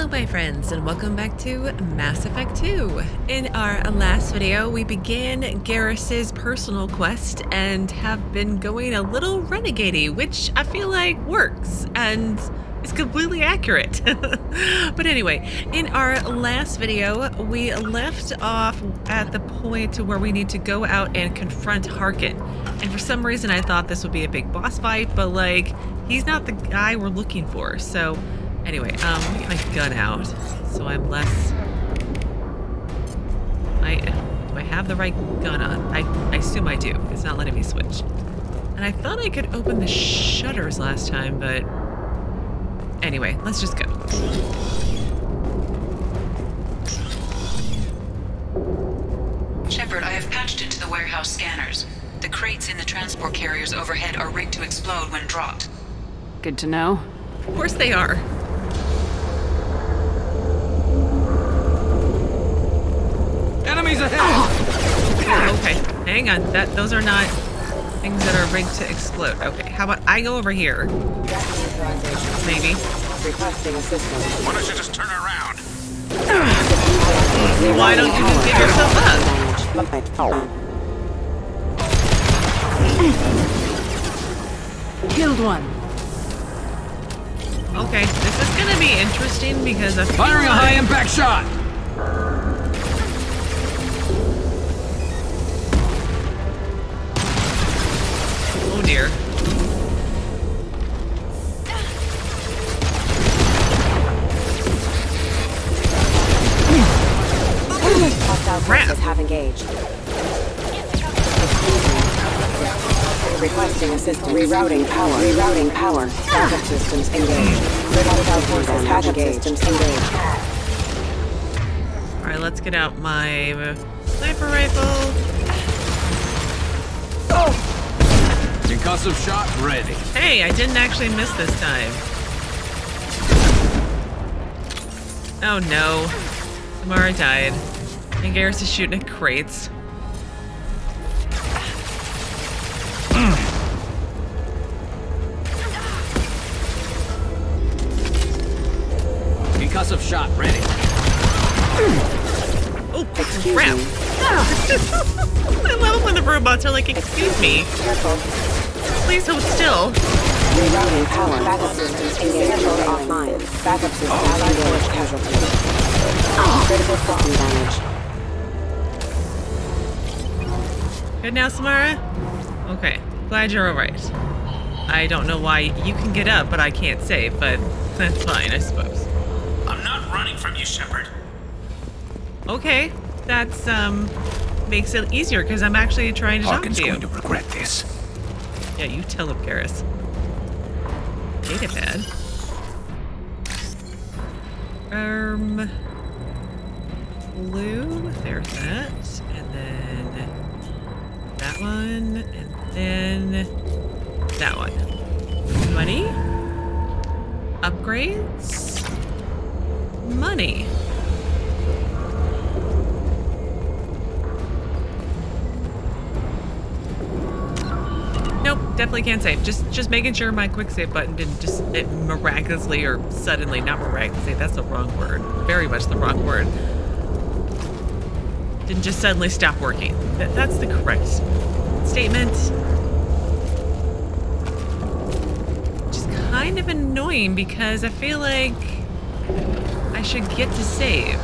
Hello my friends and welcome back to Mass Effect 2. In our last video we began Garrus's personal quest and have been going a little renegade-y, which I feel like works and is completely accurate. But anyway, in our last video we left off at the point where we need to go out and confront Harkin. And for some reason I thought this would be a big boss fight, but like he's not the guy we're looking for, so anyway, let me get my gun out, so I'm less... Do I have the right gun on? I assume I do. It's not letting me switch. And I thought I could open the shutters last time, but... Anyway, let's just go. Shepard, I have patched into the warehouse scanners. The crates in the transport carriers overhead are rigged to explode when dropped. Good to know. Of course they are. Enemies ahead! Oh, okay, hang on. Those are not things that are rigged to explode. Okay, how about I go over here? Maybe. Why don't you just turn around? Why don't you just give yourself up? Killed one. Okay, this is gonna be interesting because I'm firing a high impact shot. Oh dear. Hostile forces have engaged. Requesting assistance. Rerouting power. Rerouting power. Backup systems engaged. Hostile forces have engaged. All right, let's get out my sniper rifle. Oh. Concussive shot ready. Hey, I didn't actually miss this time. Oh no. Samara died. And Garrus is shooting at crates. Concussive shot ready. Oh, crap. I love when the robots are like, excuse me. Careful. Please hold still. Rerouting power. Backup systems engaged. Offline. Backup systems allied force casualties. Critical falcon damage. Good now, Samara? Okay. Glad you're alright. I don't know why you can get up, but I can't save, but that's fine, I suppose. I'm not running from you, Shepard. Okay. That's, makes it easier, because I'm actually trying to talk to you. Harkin's going to regret this. Yeah, you tell him, Garrus. Datapad. Blue. There's that. And then that one. And then that one. Money. Upgrades. Money. Definitely can't save. Just making sure my quick save button didn't just miraculously or suddenly, not miraculously, that's the wrong word. Very much the wrong word. Didn't just suddenly stop working. That's the correct statement. Which is kind of annoying because I feel like I should get to save.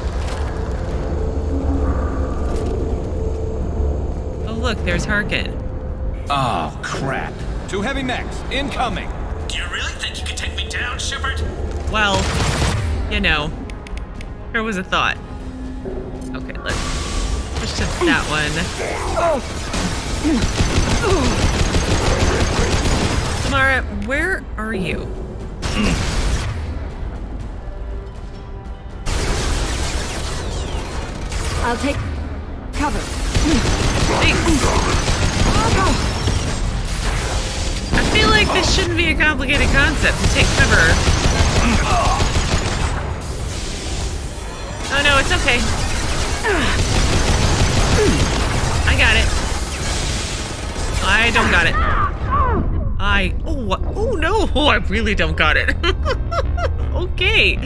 Oh look, there's Harkin. Oh, crap. Two heavy mechs, incoming. Do you really think you could take me down, Shepard? Well, you know, there was a thought. Okay, let's push to that one. Oh. Samara, where are you? I'll take cover. Thanks. Oh. I feel like this shouldn't be a complicated concept to take cover. Oh no, it's okay. I got it. I don't got it. Oh no, I really don't got it. Okay.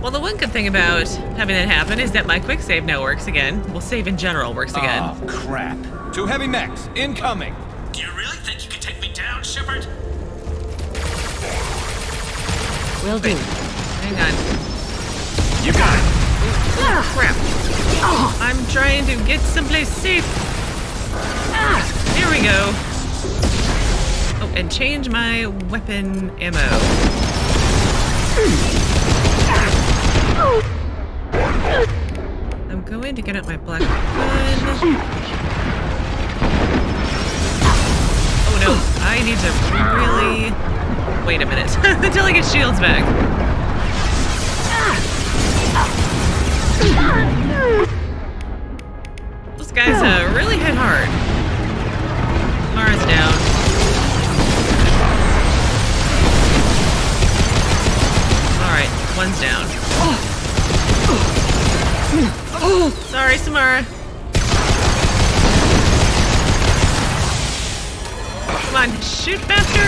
Well, the one good thing about having that happen is that my quick save now works again. Well, save in general works again. Oh, crap. Two heavy mechs, incoming. Do you really think you can take me down, Shepard? Will do. Hang on. You got it. Oh, crap. Oh, I'm trying to get someplace safe. Ah, here we go. Oh, and change my weapon ammo. I'm going to get out my black gun. Oh no, I need to really... Wait a minute, until I get shields back. Those guys really hit hard. Mara's down. One's down. Oh, sorry, Samara. Come on, shoot faster.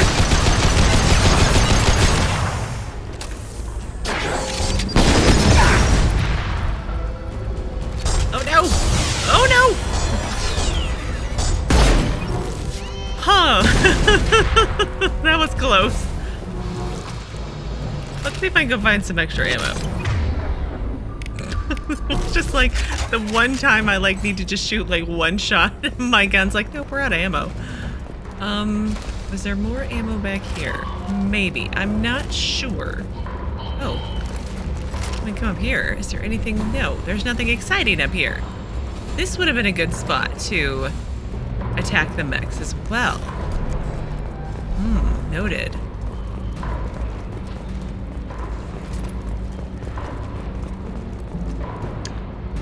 Oh no! Oh no! Huh? That was close. Let's see if I can go find some extra ammo. Just like the one time I like need to just shoot like one shot, my gun's like, nope, we're out of ammo. Was there more ammo back here? Maybe. I'm not sure. Oh. Let me come up here. Is there anything? No, there's nothing exciting up here. This would have been a good spot to attack the mechs as well. Hmm, noted.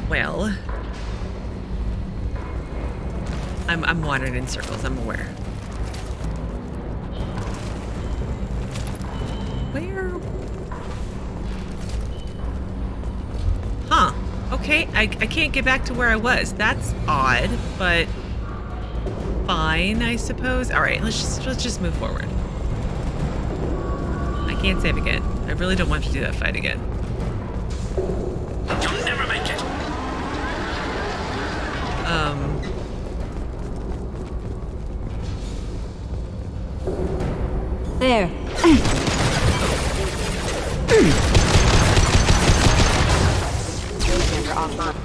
Well, I'm wandering in circles, I'm aware. Where? Huh. Okay, I can't get back to where I was. That's odd, but fine, I suppose. All right, let's just move forward. I can't save again. I really don't want to do that fight again. You'll never make it. There. Center offline.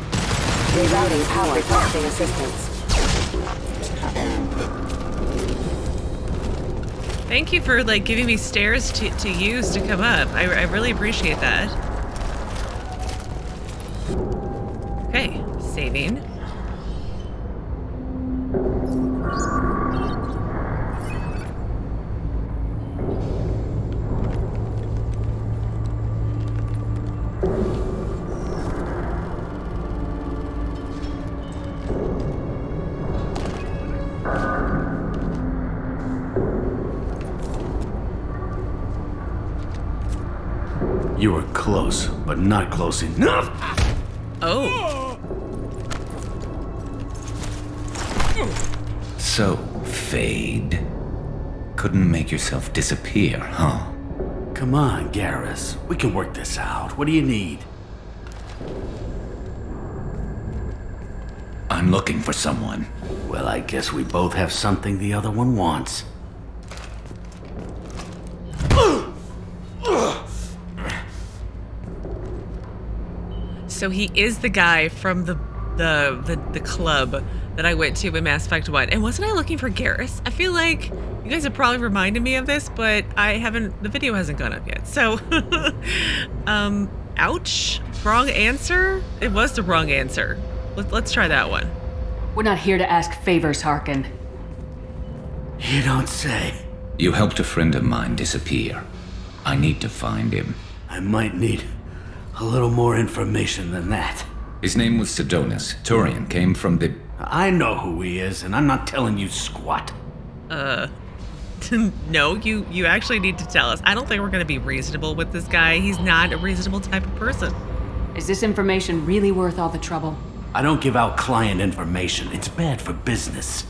Rerouting power costing assistance. Thank you for like giving me stairs to use to come up. I really appreciate that. Okay, saving. You were close, but not close enough! Oh. So, Fade. Couldn't make yourself disappear, huh? Come on, Garrus. We can work this out. What do you need? I'm looking for someone. Well, I guess we both have something the other one wants. So he is the guy from the club that I went to in Mass Effect 1. And wasn't I looking for Garrus? I feel like you guys have probably reminded me of this, but I haven't, the video hasn't gone up yet. So, ouch, wrong answer? It was the wrong answer. Let's try that one. We're not here to ask favors, Harkin. You don't say. You helped a friend of mine disappear. I need to find him. I might need a little more information than that. His name was Sidonis. Turian came from the... I know who he is, and I'm not telling you squat. No, you actually need to tell us. I don't think we're going to be reasonable with this guy. He's not a reasonable type of person. Is this information really worth all the trouble? I don't give out client information. It's bad for business.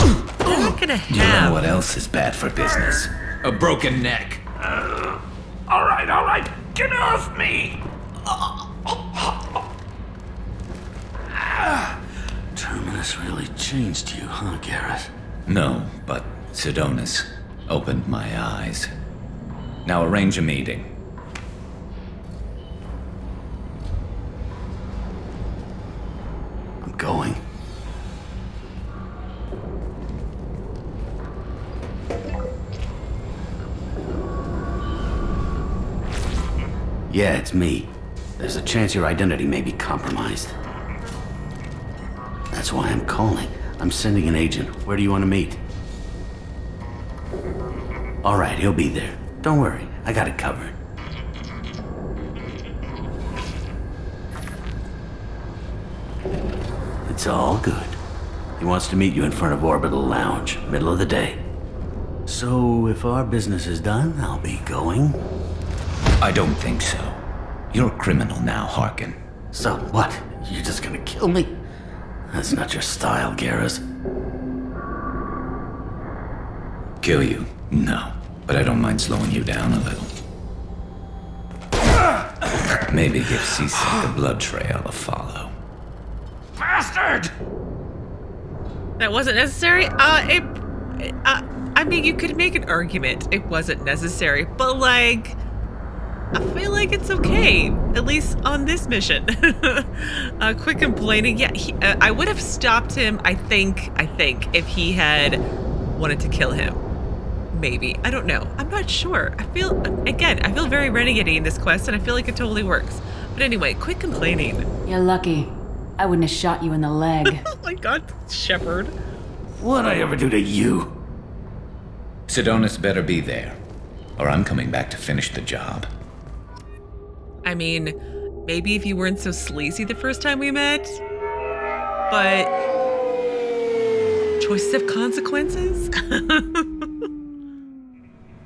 We're not going to have... You know what else is bad for business? A broken neck. All right, all right. Get off me! Terminus really changed you, huh, Garrus? No, but Sidonis opened my eyes. Now arrange a meeting. I'm going. Yeah, it's me. There's a chance your identity may be compromised. That's why I'm calling. I'm sending an agent. Where do you want to meet? All right, he'll be there. Don't worry, I got it covered. It's all good. He wants to meet you in front of Orbital Lounge, middle of the day. So, if our business is done, I'll be going. I don't think so. You're a criminal now, Harkin. So what? You're just gonna kill me? That's not your style, Garrus. Kill you? No. But I don't mind slowing you down a little. Maybe give C-Sec the blood trail a follow. Bastard! That wasn't necessary? I mean, you could make an argument. It wasn't necessary, but like... I feel like it's okay, at least on this mission. Quick complaining. Yeah, I would have stopped him, I think, if he had wanted to kill him. Maybe. I don't know. I'm not sure. I feel very renegade-y in this quest, and I feel like it totally works. But anyway, quick complaining. You're lucky. I wouldn't have shot you in the leg. Oh my god, Shepard. What'd I ever do to you? Sidonis better be there, or I'm coming back to finish the job. I mean, maybe if you weren't so sleazy the first time we met, but choice of consequences?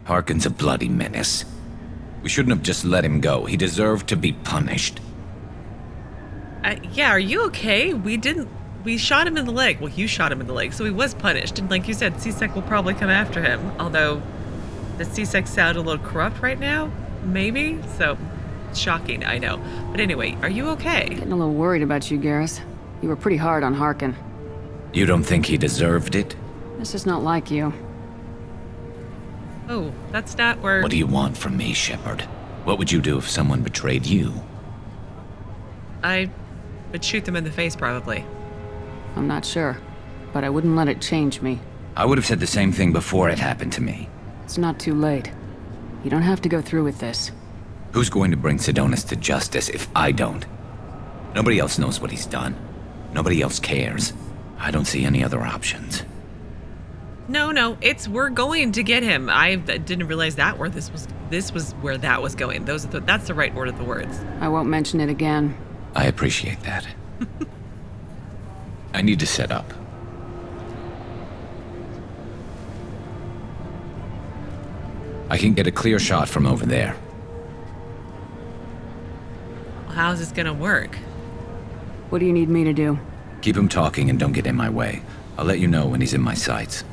Harkin's a bloody menace. We shouldn't have just let him go. He deserved to be punished. Yeah, are you okay? We shot him in the leg. Well, you shot him in the leg, so he was punished. And like you said, C-Sec will probably come after him. Although, the C-Sec sound a little corrupt right now? Maybe? So... shocking, I know. But anyway, are you okay? Getting a little worried about you, Garrus. You were pretty hard on Harkin. You don't think he deserved it? This is not like you. Oh, that's not where... What do you want from me, Shepard? What would you do if someone betrayed you? I would shoot them in the face, probably. I'm not sure, but I wouldn't let it change me. I would have said the same thing before it happened to me. It's not too late. You don't have to go through with this. Who's going to bring Sidonis to justice if I don't? Nobody else knows what he's done. Nobody else cares. I don't see any other options. No, we're going to get him. I didn't realize that where this was where that was going. That's the right order of the words. I won't mention it again. I appreciate that. I need to set up. I can get a clear shot from over there. How's this gonna work? What do you need me to do? Keep him talking and don't get in my way. I'll let you know when he's in my sights.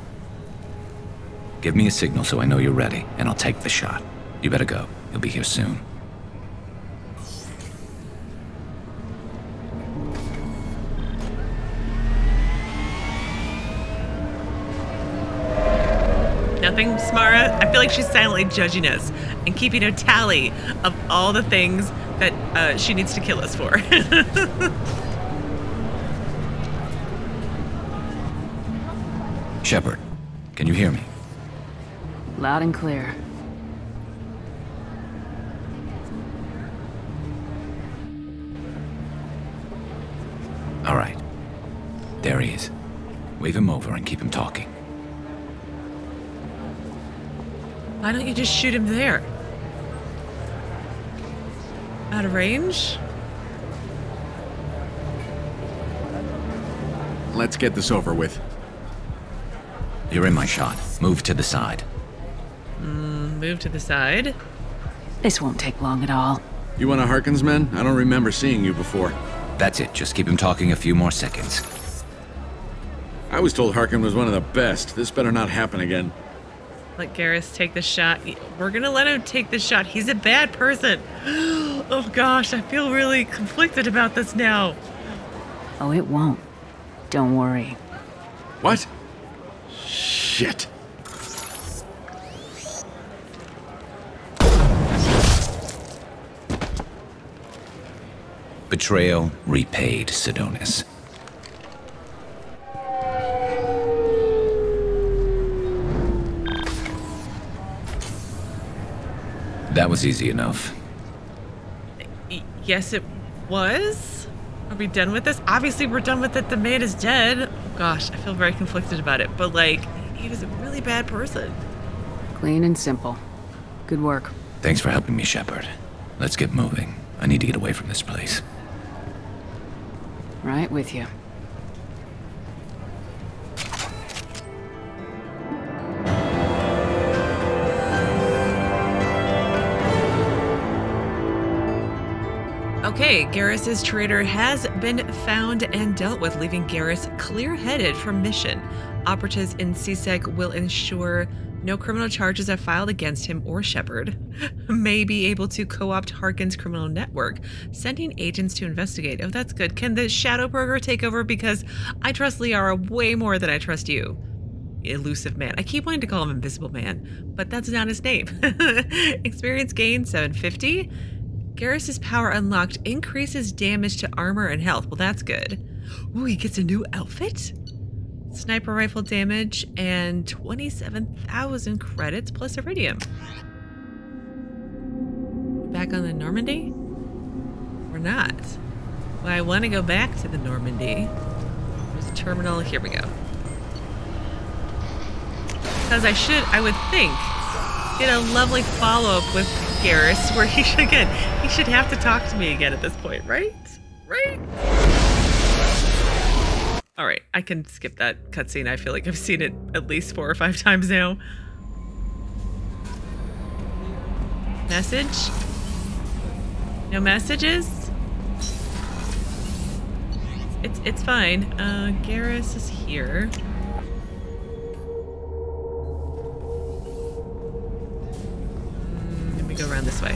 Give me a signal so I know you're ready, and I'll take the shot. You better go. He'll be here soon. Nothing, Samara? I feel like she's silently judging us and keeping a tally of all the things that she needs to kill us for. Shepard, can you hear me? Loud and clear. All right. There he is. Wave him over and keep him talking. Why don't you just shoot him there? Out of range? Let's get this over with. You're in my shot. Move to the side. Move to the side. This won't take long at all. You want a Harkin's men? I don't remember seeing you before. That's it. Just keep him talking a few more seconds. I was told Harkin was one of the best. This better not happen again. Let Garrus take the shot. We're gonna let him take the shot. He's a bad person. Oh gosh, I feel really conflicted about this now. Oh, it won't. Don't worry. What? Shit. Betrayal repaid, Sidonis. That was easy enough. Yes, it was. Are we done with this? Obviously, we're done with it. The man is dead. Oh, gosh, I feel very conflicted about it. But, like, he was a really bad person. Clean and simple. Good work. Thanks for helping me, Shepard. Let's get moving. I need to get away from this place. Right with you. Okay, Garrus's traitor has been found and dealt with, leaving Garrus clear-headed for mission. Operatives in C-Sec will ensure no criminal charges are filed against him or Shepard. May be able to co-opt Harkin's criminal network, sending agents to investigate. Oh, that's good. Can the Shadow Burger take over? Because I trust Liara way more than I trust you. Elusive Man. I keep wanting to call him Invisible Man, but that's not his name. Experience gain 750. Garrus's power unlocked increases damage to armor and health. Well, that's good. Ooh, he gets a new outfit? Sniper rifle damage and 27,000 credits plus iridium. Back on the Normandy? Or not. Well, I want to go back to the Normandy. There's a terminal. Here we go. Because I would think, get a lovely follow-up with Garrus, where he should get, he should have to talk to me again at this point, right? Right? All right, I can skip that cutscene. I feel like I've seen it at least 4 or 5 times now. Message? No messages? It's fine. Garrus is here. Go around this way.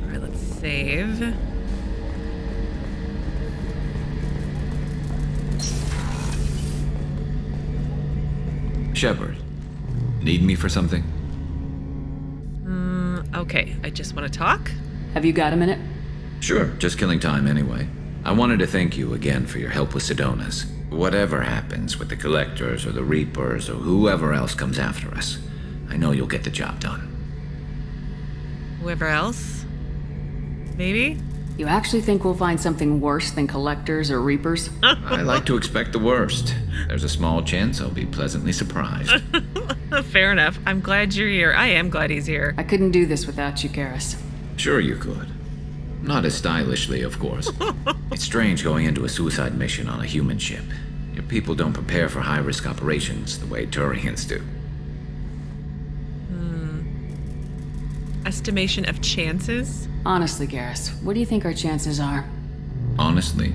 All right, let's save. Shepard, need me for something? Okay, I just want to talk. Have you got a minute? Sure, just killing time anyway. I wanted to thank you again for your help with Sidonis. Whatever happens with the Collectors or the Reapers or whoever else comes after us, I know you'll get the job done. Whoever else? Maybe? You actually think we'll find something worse than Collectors or Reapers? I like to expect the worst. There's a small chance I'll be pleasantly surprised. Fair enough. I'm glad you're here. I am glad he's here. I couldn't do this without you, Garrus. Sure you could. Not as stylishly, of course. It's strange going into a suicide mission on a human ship. Your people don't prepare for high-risk operations the way Turians do. Estimation of chances? Honestly, Garrus, what do you think our chances are? Honestly?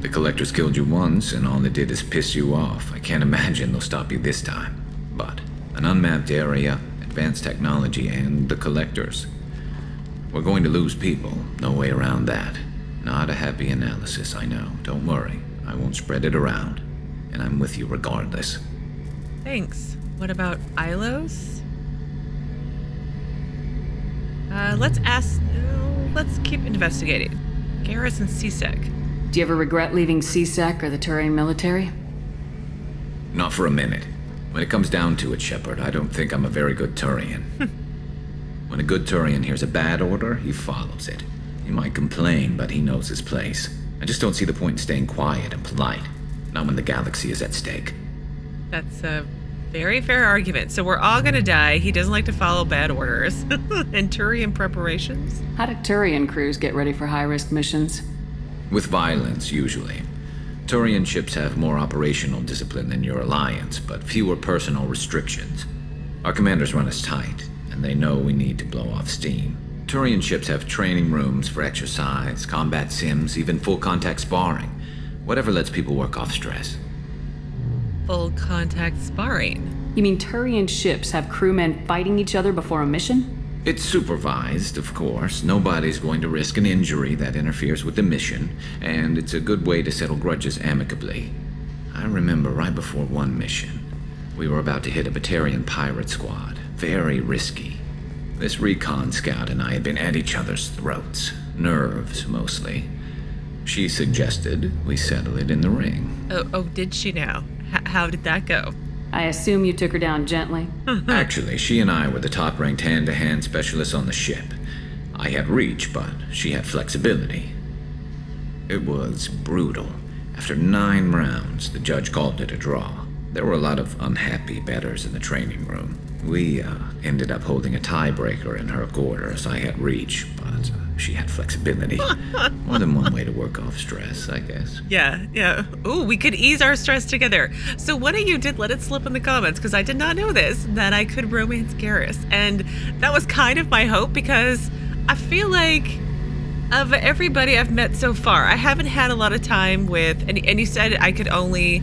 The Collectors killed you once, and all they did is piss you off. I can't imagine they'll stop you this time. But an unmapped area, advanced technology, and the Collectors. We're going to lose people. No way around that. Not a happy analysis, I know. Don't worry. I won't spread it around. And I'm with you regardless. Thanks. What about Ilos? Let's keep investigating. Garrus and C-Sec. Do you ever regret leaving C-Sec or the Turian military? Not for a minute. When it comes down to it, Shepard, I don't think I'm a very good Turian. When a good Turian hears a bad order, he follows it. He might complain, but he knows his place. I just don't see the point in staying quiet and polite. Not when the galaxy is at stake. That's a very fair argument. So we're all gonna die. He doesn't like to follow bad orders. And Turian preparations? How do Turian crews get ready for high-risk missions? With violence, usually. Turian ships have more operational discipline than your alliance, but fewer personal restrictions. Our commanders run us tight. And they know we need to blow off steam. Turian ships have training rooms for exercise, combat sims, even full-contact sparring. Whatever lets people work off stress. Full contact sparring. You mean Turian ships have crewmen fighting each other before a mission? It's supervised, of course. Nobody's going to risk an injury that interferes with the mission, and it's a good way to settle grudges amicably. I remember right before one mission, we were about to hit a Batarian pirate squad. Very risky. This recon scout and I had been at each other's throats. Nerves, mostly. She suggested we settle it in the ring. Oh, did she now? How did that go? I assume you took her down gently. Actually, she and I were the top-ranked hand-to-hand specialists on the ship. I had reach, but she had flexibility. It was brutal. After 9 rounds, the judge called it a draw. There were a lot of unhappy betters in the training room. We ended up holding a tiebreaker in her quarters. I had reach, but she had flexibility. More than one way to work off stress, I guess. Yeah. Ooh, we could ease our stress together. So one of you did let it slip in the comments, because I did not know this, that I could romance Garrus. And that was kind of my hope, because I feel like of everybody I've met so far, I haven't had a lot of time with, and you said I could only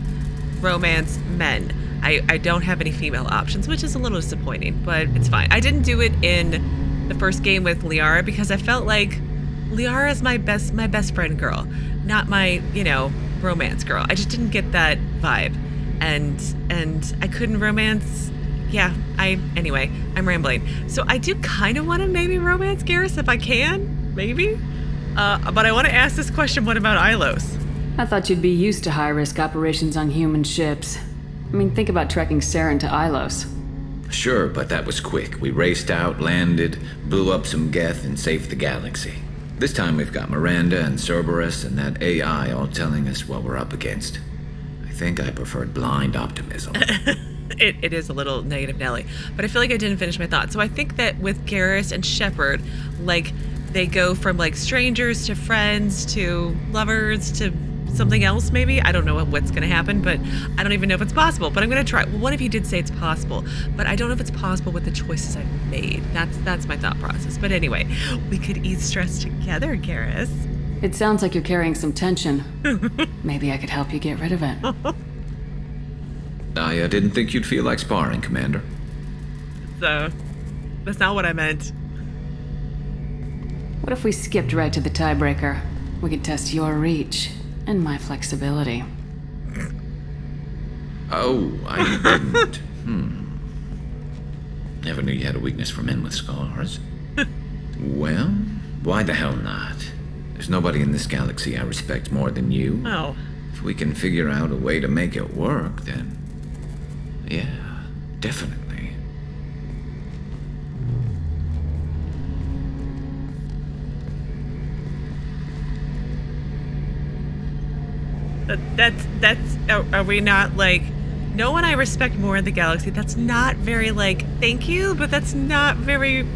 romance men. I don't have any female options, which is a little disappointing, but it's fine. I didn't do it in the first game with Liara because I felt like Liara is my best friend girl, not my, you know, romance girl. I just didn't get that vibe, and I couldn't romance. Yeah, anyway, I'm rambling. So I do kind of want to maybe romance Garrus if I can, maybe. But I want to ask this question: what about Ilos? I thought you'd be used to high-risk operations on human ships. I mean, think about trekking Saren to Ilos. Sure, but that was quick. We raced out, landed, blew up some Geth, and saved the galaxy. This time we've got Miranda and Cerberus and that AI all telling us what we're up against. I think I preferred blind optimism. It is a little negative, Nelly. But I feel like I didn't finish my thought. So I think that with Garrus and Shepard, like, they go from, like, strangers to friends to lovers to something else, maybe. I don't know what's going to happen, but I don't even know if it's possible, but I'm going to try. Well, one of you did say it's possible, but I don't know if it's possible with the choices I've made. That's my thought process. But anyway, we could ease stress together, Garrus. It sounds like you're carrying some tension. Maybe I could help you get rid of it. I didn't think you'd feel like sparring, Commander. So, that's not what I meant. What if we skipped right to the tiebreaker? We could test your reach. And my flexibility. Oh, I didn't. Never knew you had a weakness for men with scars. Well, why the hell not? There's nobody in this galaxy I respect more than you. Oh. If we can figure out a way to make it work, then... yeah, definitely. That's are we not like, no one I respect more in the galaxy? That's not very like, thank you, but that's not very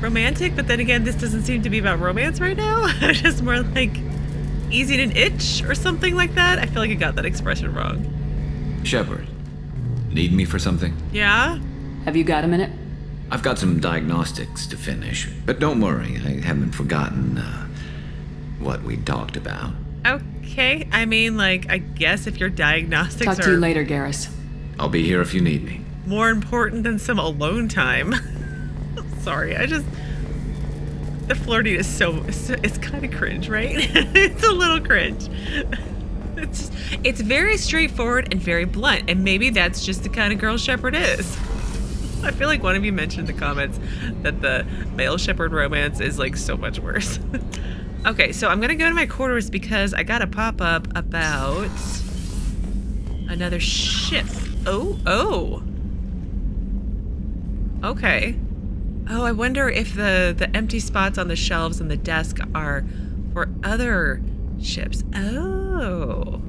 romantic. But then again, this doesn't seem to be about romance right now. It's just more like easing an itch or something like that. I feel like I got that expression wrong. Shepard, need me for something? Yeah? Have you got a minute? I've got some diagnostics to finish, but don't worry, I haven't forgotten what we talked about. Okay, I mean, like, I guess if your diagnostics are... Talk to you later, Garrus. I'll be here if you need me. More important than some alone time. Sorry, I just... The flirting is so it's kind of cringe, right? It's a little cringe. It's very straightforward and very blunt, and maybe that's just the kind of girl Shepard is. I feel like one of you mentioned in the comments that the male Shepard romance is, like, so much worse. Okay, so I'm gonna go to my quarters because I got a pop-up about another ship. Oh. Okay. Oh, I wonder if the empty spots on the shelves and the desk are for other ships. Oh.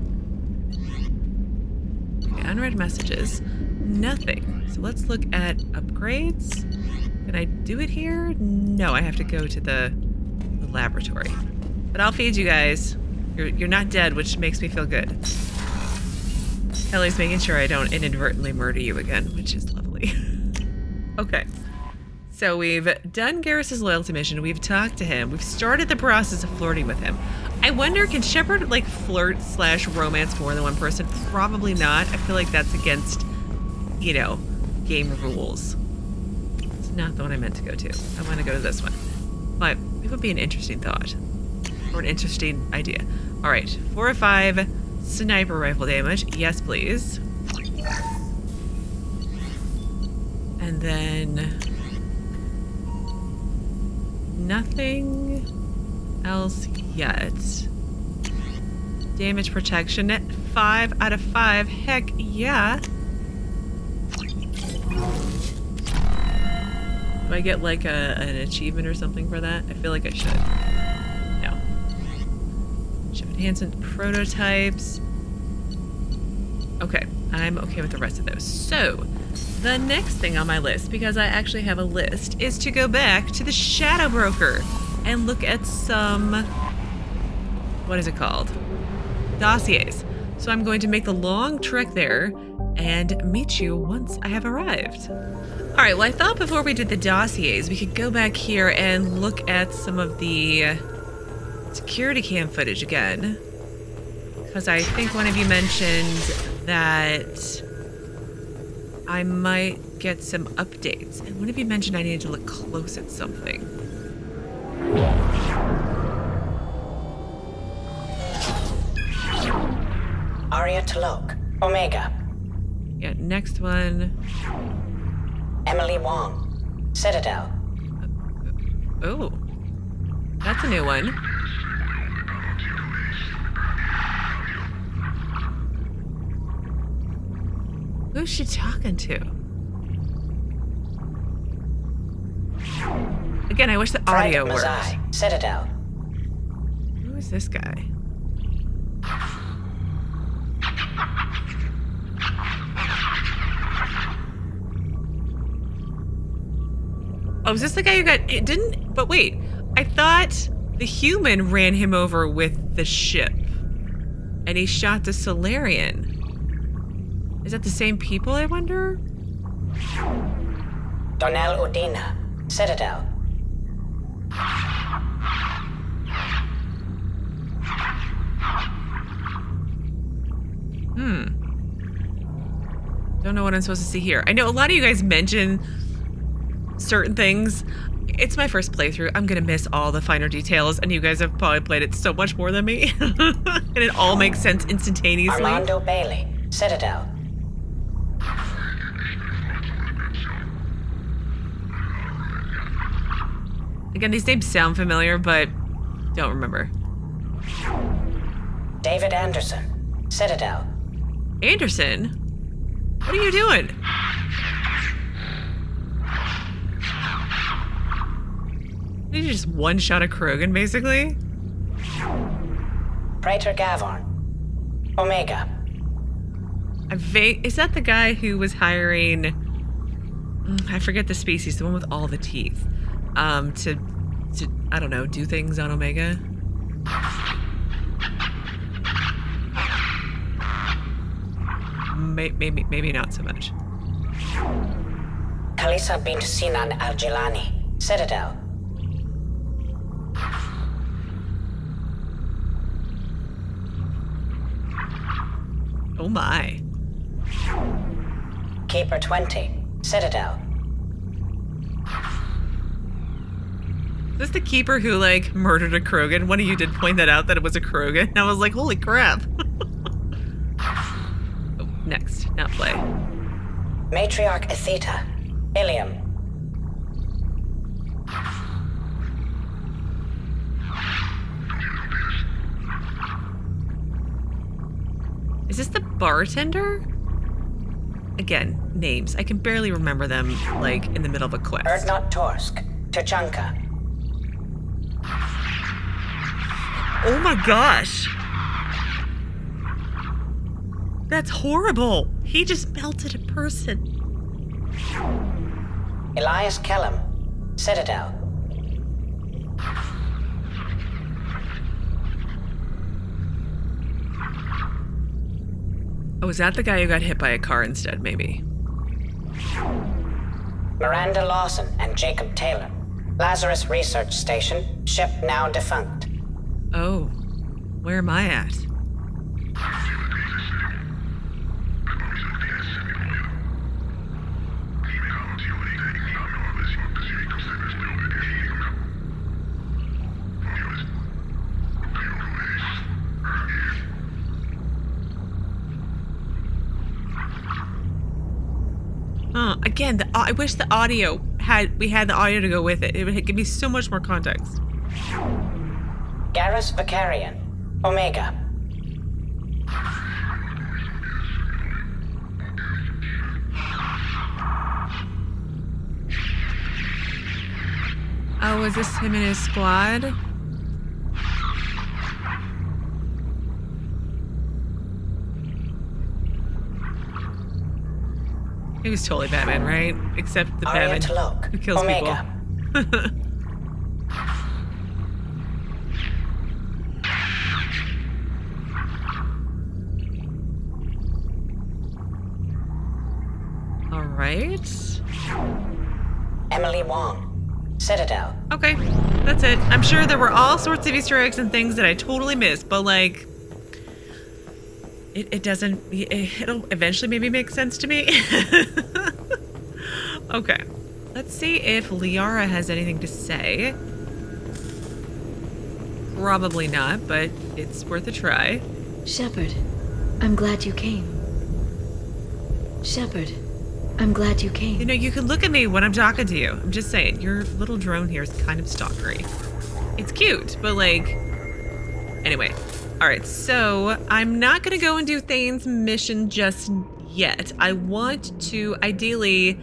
Okay, unread messages. Nothing. So let's look at upgrades. Can I do it here? No, I have to go to the laboratory. But I'll feed you guys. You're not dead, which makes me feel good. Ellie's making sure I don't inadvertently murder you again, which is lovely. Okay. So we've done Garrus's loyalty mission. We've talked to him. We've started the process of flirting with him. I wonder, can Shepard like flirt slash romance more than one person? Probably not. I feel like that's against, you know, game rules. It's not the one I meant to go to. I want to go to this one. But it would be an interesting thought. Or an interesting idea. Alright, 4 or 5 sniper rifle damage. Yes, please. And then... nothing else yet. Damage protection at 5 out of 5. Heck yeah. Do I get like an achievement or something for that? I feel like I should. No. Ship enhancement prototypes. Okay, I'm okay with the rest of those. So, the next thing on my list, because I actually have a list, is to go back to the Shadow Broker and look at some, what is it called? Dossiers. So I'm going to make the long trek there and meet you once I have arrived. All right, well, I thought before we did the dossiers, we could go back here and look at some of the security cam footage again. Because I think one of you mentioned that I might get some updates. And one of you mentioned I needed to look close at something. Aria T'Loak, Omega. Yeah, next one. Emily Wong, Citadel. Oh, that's a new one. Who's she talking to? Again, I wish the audio worked. Citadel. Who is this guy? Oh, is this the guy who got... it didn't... but wait. I thought the human ran him over with the ship. And he shot the Solarian. Is that the same people, I wonder? Donnel Udina, Citadel. Don't know what I'm supposed to see here. I know a lot of you guys mentioned certain things. It's my first playthrough. I'm gonna miss all the finer details, and you guys have probably played it so much more than me. And it all makes sense instantaneously. Armando Bailey, Citadel. Again, these names sound familiar, but don't remember. David Anderson, Citadel. Anderson? What are you doing? Did you just one-shot a Krogan, basically? Praetor Gavorn, Omega. Is that the guy who was hiring... I forget the species, the one with all the teeth. I don't know, do things on Omega? Maybe not so much. Kalisa bint Sinan Al-Jilani, Citadel. Oh my. Keeper 20, Citadel. Is this the Keeper who, like, murdered a Krogan? One of you did point that out, that it was a Krogan. And I was like, holy crap. Oh, next, not play. Matriarch Atheta, Ilium. Is this the bartender? Again, names. I can barely remember them, like, in the middle of a quest. Erdnot Torsk, Tachanka. Oh my gosh. That's horrible. He just melted a person. Elias Kellum, Citadel. Oh, is that the guy who got hit by a car instead, maybe? Miranda Lawson and Jacob Taylor. Lazarus Research Station, ship now defunct. Oh. Where am I at? Again, I wish the audio we had the audio to go with it. It would give me so much more context. Garrus Vakarian, Omega. Oh, is this him and his squad? He was totally Batman, right? Except the Aria T'Loak, who kills Omega. People. All right. Emily Wong, Citadel. Okay, that's it. I'm sure there were all sorts of Easter eggs and things that I totally missed, but like, it'll eventually maybe make sense to me. Okay. Let's see if Liara has anything to say. Probably not, but it's worth a try. Shepard, I'm glad you came. Shepard, I'm glad you came. You know, you can look at me when I'm talking to you. I'm just saying, your little drone here is kind of stalkery. It's cute, but like... Anyway. Alright, so I'm not going to go and do Thane's mission just yet. I want to ideally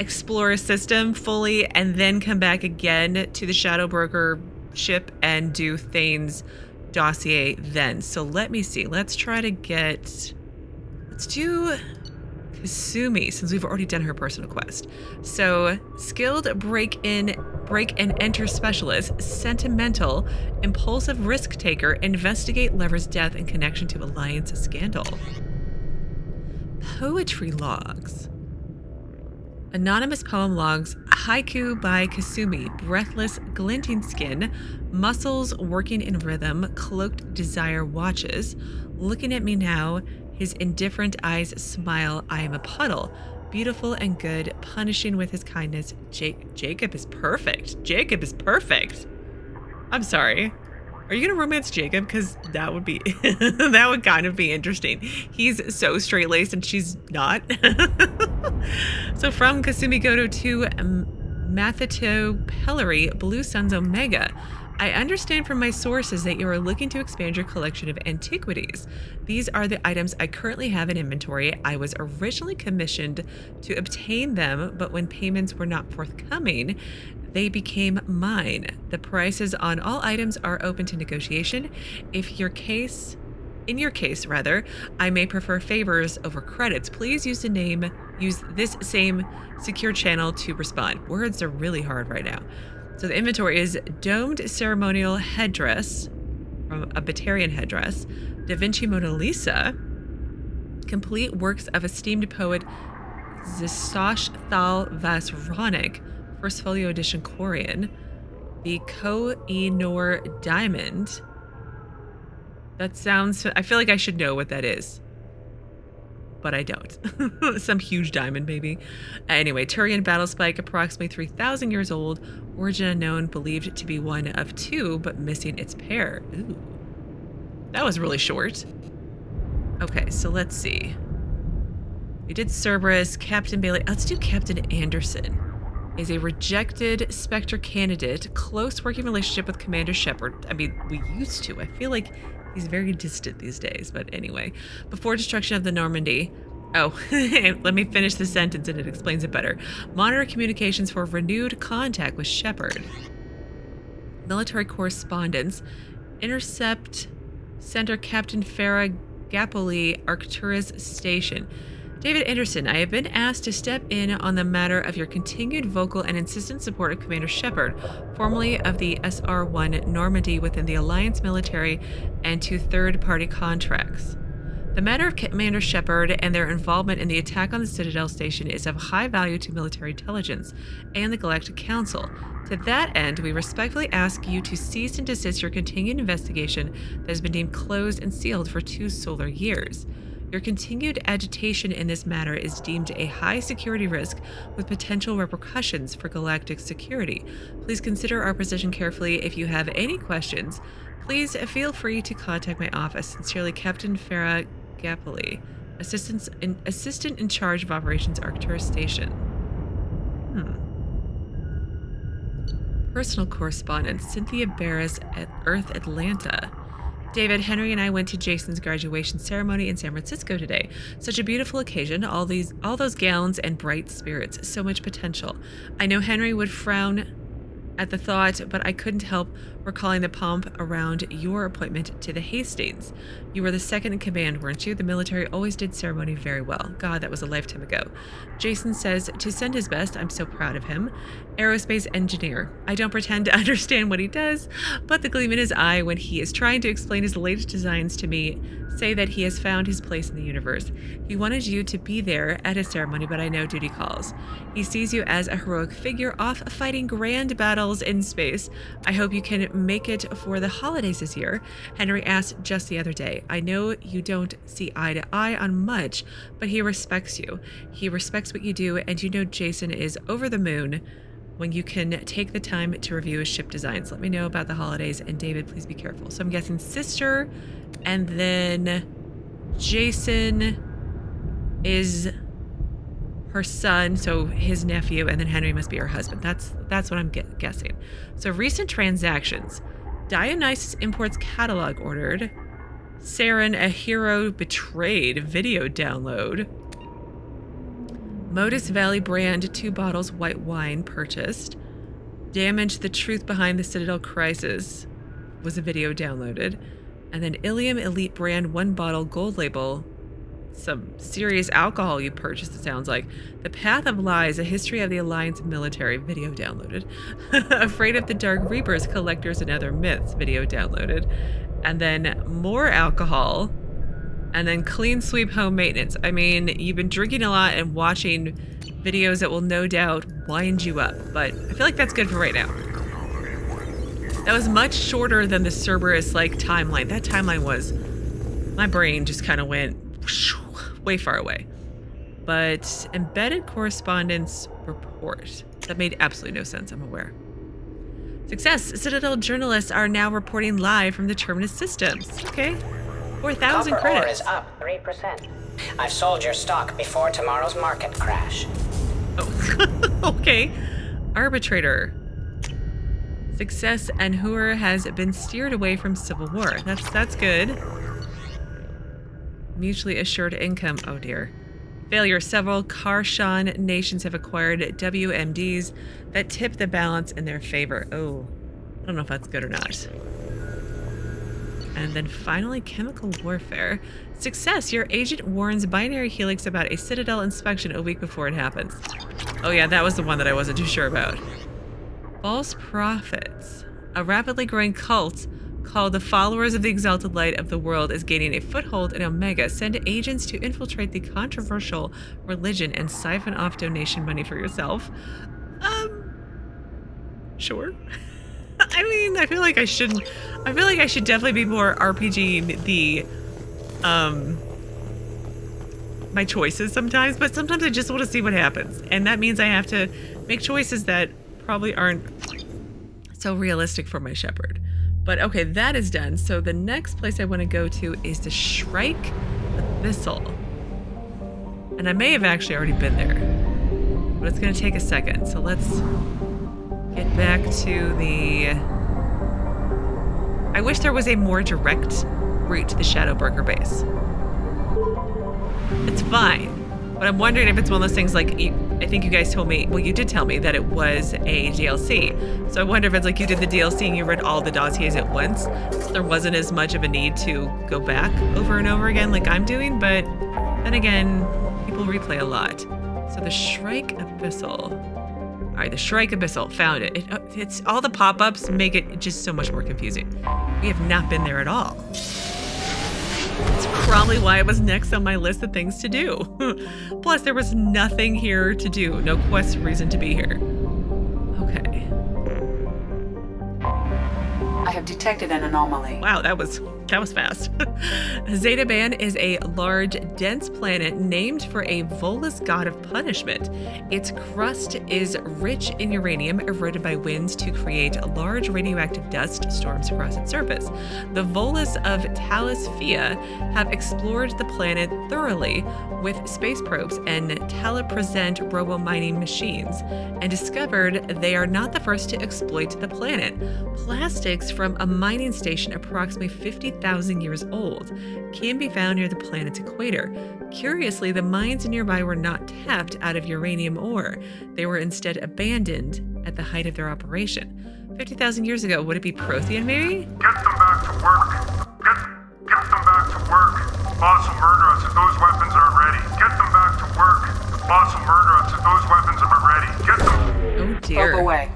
explore a system fully and then come back again to the Shadow Broker ship and do Thane's dossier then. So let me see. Let's try to get... Let's do Kasumi since we've already done her personal quest. So skilled break and enter specialist, sentimental, impulsive risk taker, investigate lover's death in connection to alliance scandal. Poetry logs. Anonymous poem logs, haiku by Kasumi, breathless, glinting skin, muscles working in rhythm, cloaked desire watches, looking at me now, his indifferent eyes smile, I am a puddle. Beautiful and good, punishing with his kindness. Jacob is perfect. Jacob is perfect. I'm sorry. Are you gonna romance Jacob? Because that would be that would kind of be interesting. He's so straight-laced and she's not. So from Kasumi Goto to Matheto Pellery, Blue Sun's Omega. I understand from my sources that you are looking to expand your collection of antiquities. These are the items I currently have in inventory. I was originally commissioned to obtain them, but when payments were not forthcoming, they became mine. The prices on all items are open to negotiation. In your case, I may prefer favors over credits. Please use this same secure channel to respond. Words are really hard right now. So the inventory is domed ceremonial headdress from a Batarian headdress, Da Vinci Mona Lisa, complete works of esteemed poet Zisosh Thal Vasronik, first folio edition Korean, the Koh-i-Noor diamond. That sounds, I feel like I should know what that is, but I don't. Some huge diamond, maybe. Anyway, Turian battle spike, approximately 3,000 years old, origin unknown, believed to be one of two, but missing its pair. Ooh, that was really short. Okay, so let's see. We did Cerberus, Captain Bailey. Let's do Captain Anderson. Is a rejected Spectre candidate, close working relationship with Commander Shepard. I mean, we used to. I feel like he's very distant these days, but anyway. Before destruction of the Normandy. Oh, let me finish the sentence and it explains it better. Monitor communications for renewed contact with Shepard. Military correspondence. Intercept Center Captain Farah Gapoli, Arcturus Station. David Anderson, I have been asked to step in on the matter of your continued vocal and insistent support of Commander Shepard, formerly of the SR-1 Normandy within the Alliance military and to third-party contracts. The matter of Commander Shepard and their involvement in the attack on the Citadel Station is of high value to military intelligence and the Galactic Council. To that end, we respectfully ask you to cease and desist your continued investigation that has been deemed closed and sealed for 2 solar years. Your continued agitation in this matter is deemed a high security risk with potential repercussions for galactic security. Please consider our position carefully. If you have any questions, please feel free to contact my office. Sincerely, Captain Farah Gapoli, assistant in charge of operations, Arcturus Station. Personal correspondence, Cynthia Barris at Earth Atlanta. David, Henry, and I went to Jason's graduation ceremony in San Francisco today. Such a beautiful occasion, all those gowns and bright spirits, so much potential. I know Henry would frown at the thought, but I couldn't help recalling the pomp around your appointment to the Hastings. You were the second in command, weren't you? The military always did ceremony very well. God, that was a lifetime ago. Jason says to send his best. I'm so proud of him. Aerospace engineer. I don't pretend to understand what he does, but the gleam in his eye when he is trying to explain his latest designs to me say that he has found his place in the universe. He wanted you to be there at his ceremony, but I know duty calls. He sees you as a heroic figure off fighting grand battles in space. I hope you can make it for the holidays this year. Henry asked just the other day. I know you don't see eye to eye on much, but he respects you. He respects what you do, and you know Jason is over the moon when you can take the time to review his ship designs. Let me know about the holidays, and David, please be careful. So I'm guessing sister, and then Jason is her son, so his nephew, and then Henry must be her husband. That's what I'm guessing. So recent transactions. Dionysus Imports catalog ordered. Saren, a hero betrayed, video download. Modus Valley brand 2 bottles white wine purchased. Damage, the truth behind the Citadel crisis was a video downloaded. And then Ilium Elite brand 1 bottle gold label. Some serious alcohol you purchased, it sounds like. The Path of Lies, a history of the Alliance military, video downloaded. Afraid of the Dark Reapers, Collectors and Other Myths, video downloaded. And then more alcohol. And then clean sweep home maintenance. I mean, you've been drinking a lot and watching videos that will no doubt wind you up, but I feel like that's good for right now. That was much shorter than the Cerberus like timeline. That timeline was, my brain just kind of went way far away. But embedded correspondence report. That made absolutely no sense, I'm aware. Success. Citadel journalists are now reporting live from the Terminus systems. Okay. 4,000 credits. Copper ore is up 3%. I've sold your stock before tomorrow's market crash. Oh, okay. Arbitrator. Success, and Hur has been steered away from civil war. That's good. Mutually assured income. Oh dear. Failure. Several Karshan nations have acquired WMDs that tip the balance in their favor. Oh, I don't know if that's good or not. And then finally, chemical warfare. Success. Your agent warns Binary Helix about a Citadel inspection a week before it happens. Oh yeah, that was the one that I wasn't too sure about. False prophets. A rapidly growing cult called the Followers of the Exalted Light of the World is gaining a foothold in Omega. Send agents to infiltrate the controversial religion and siphon off donation money for yourself. Sure. I mean, I feel like I should definitely be more RPGing the, my choices sometimes, but sometimes I just want to see what happens. And that means I have to make choices that probably aren't so realistic for my Shepard. But okay, that is done. So the next place I want to go to is the Shrike Abyssal. And I may have actually already been there, but it's going to take a second. So let's get back to the... I wish there was a more direct route to the Shadowbreaker base. It's fine, but I'm wondering if it's one of those things like, I think you guys told me, well, you did tell me that it was a DLC. So I wonder if it's like you did the DLC and you read all the dossiers at once, so there wasn't as much of a need to go back over and over again like I'm doing, but then again, people replay a lot. So the Shrike Abyssal. All right, the Shrike Abyssal, found it. It's all the pop-ups make it just so much more confusing. We have not been there at all. That's probably why it was next on my list of things to do. Plus, there was nothing here to do. No quest, reason to be here. Okay. I have detected an anomaly. Wow, that was fast. Zetaban is a large, dense planet named for a Volus god of punishment. Its crust is rich in uranium, eroded by winds to create large radioactive dust storms across its surface. The Volus of Talus Phia have explored the planet thoroughly with space probes and telepresent robo-mining machines, and discovered they are not the first to exploit the planet. Plastics from a mining station approximately 50,000 years old can be found near the planet's equator. Curiously, the mines nearby were not tapped out of uranium ore. They were instead abandoned at the height of their operation. 50,000 years ago, would it be Prothean, maybe? Get them back to work. Get them back to work. The boss will murder us if those weapons aren't ready. Get them back to work. The boss will murder us if those weapons aren't ready. Get them. Oh dear. Poke away.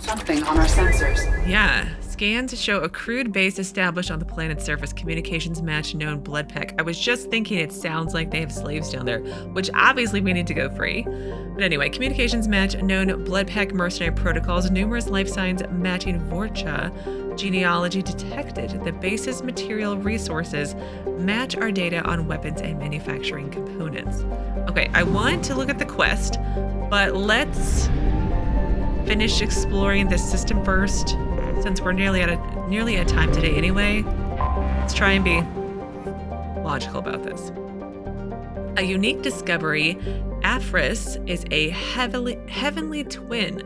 Something on our sensors. Yeah. Scans show a crude base established on the planet's surface. Communications match known Blood Pack. I was just thinking it sounds like they have slaves down there, which obviously we need to go free. But anyway, communications match known Blood Pack mercenary protocols. Numerous life signs matching Vorcha genealogy detected. The base's material resources match our data on weapons and manufacturing components. Okay, I want to look at the quest, but let's finish exploring this system first. Since we're nearly at time today anyway, let's try and be logical about this. A unique discovery, Aphras is a heavenly twin,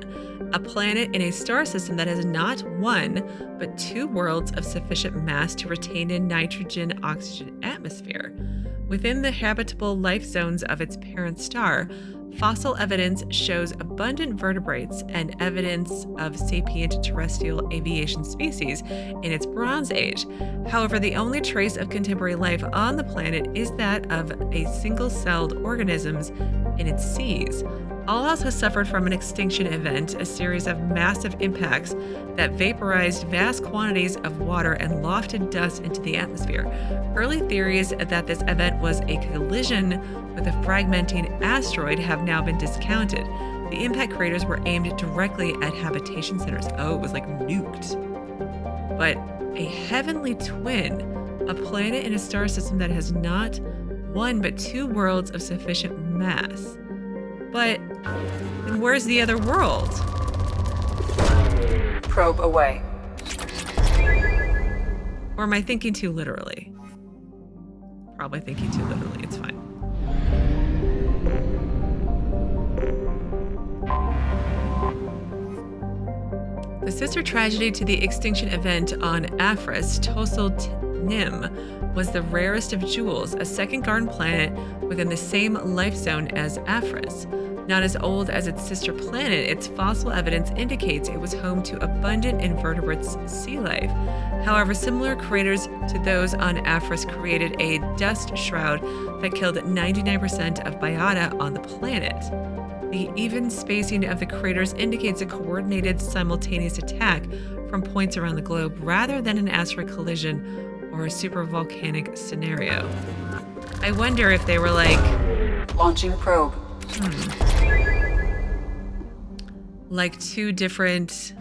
a planet in a star system that has not one, but two worlds of sufficient mass to retain a nitrogen-oxygen atmosphere. Within the habitable life zones of its parent star, fossil evidence shows abundant vertebrates and evidence of sapient terrestrial aviation species in its Bronze Age. However, the only trace of contemporary life on the planet is that of a single-celled organisms in its seas. Alas has suffered from an extinction event, a series of massive impacts that vaporized vast quantities of water and lofted dust into the atmosphere. Early theories that this event was a collision with a fragmenting asteroid have now been discounted. The impact craters were aimed directly at habitation centers. Oh, it was like nuked. But a heavenly twin, a planet in a star system that has not one but two worlds of sufficient mass. But then where's the other world? Probe away. Or am I thinking too literally? Probably thinking too literally, it's fine. The sister tragedy to the extinction event on Aphras, Tosol-Nim, was the rarest of jewels, a second garden planet within the same life zone as Aphras. Not as old as its sister planet, its fossil evidence indicates it was home to abundant invertebrates sea life. However, similar craters to those on Aphras created a dust shroud that killed 99% of biota on the planet. The even spacing of the craters indicates a coordinated simultaneous attack from points around the globe rather than an asteroid collision or a supervolcanic scenario. I wonder if they were like... Launching probe. Like two different...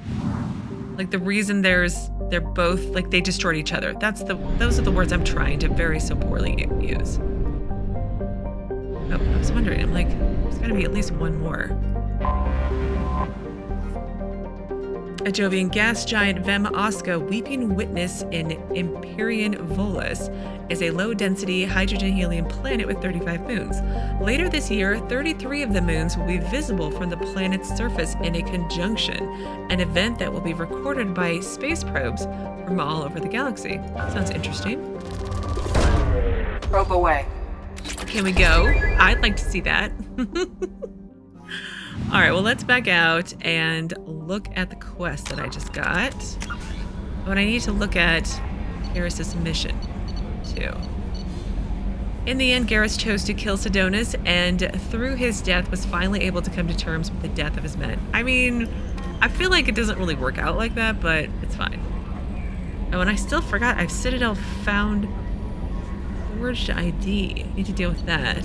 Like the reason they're both... Like they destroyed each other. Those are the words I'm trying to very so poorly use. Oh, I was wondering, I'm like... There's gotta be at least one more. A Jovian gas giant, Vem Osca, weeping witness in Empyrean Volus, is a low-density hydrogen-helium planet with 35 moons. Later this year, 33 of the moons will be visible from the planet's surface in a conjunction, an event that will be recorded by space probes from all over the galaxy. Sounds interesting. Probe away. Can we go? I'd like to see that. All right, well, let's back out and look at the quest that I just got. But I need to look at Garrus's mission, too. In the end, Garrus chose to kill Sidonis, and through his death was finally able to come to terms with the death of his men. I mean, I feel like it doesn't really work out like that, but it's fine. Oh, and I still forgot I've Citadel found... word should ID? I need to deal with that.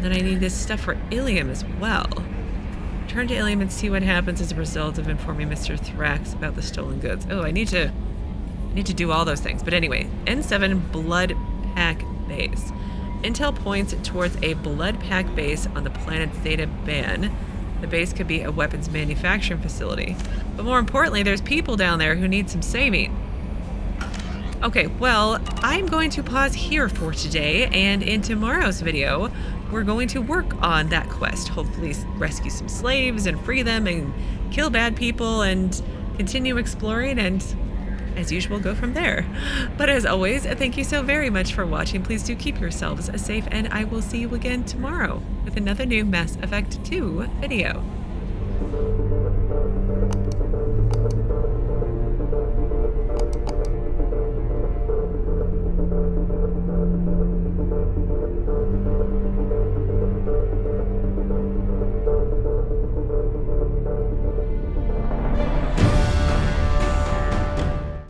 Then I need this stuff for Ilium as well. Turn to Ilium and see what happens as a result of informing Mr. Thrax about the stolen goods. Oh, I need to do all those things. But anyway, N7 Blood Pack Base. Intel points towards a Blood Pack base on the planet Zeta Ban. The base could be a weapons manufacturing facility. But more importantly, there's people down there who need some saving. Okay, well, I'm going to pause here for today, and in tomorrow's video, we're going to work on that quest. Hopefully rescue some slaves and free them and kill bad people and continue exploring and, as usual, go from there. But as always, thank you so very much for watching. Please do keep yourselves safe, and I will see you again tomorrow with another new Mass Effect 2 video.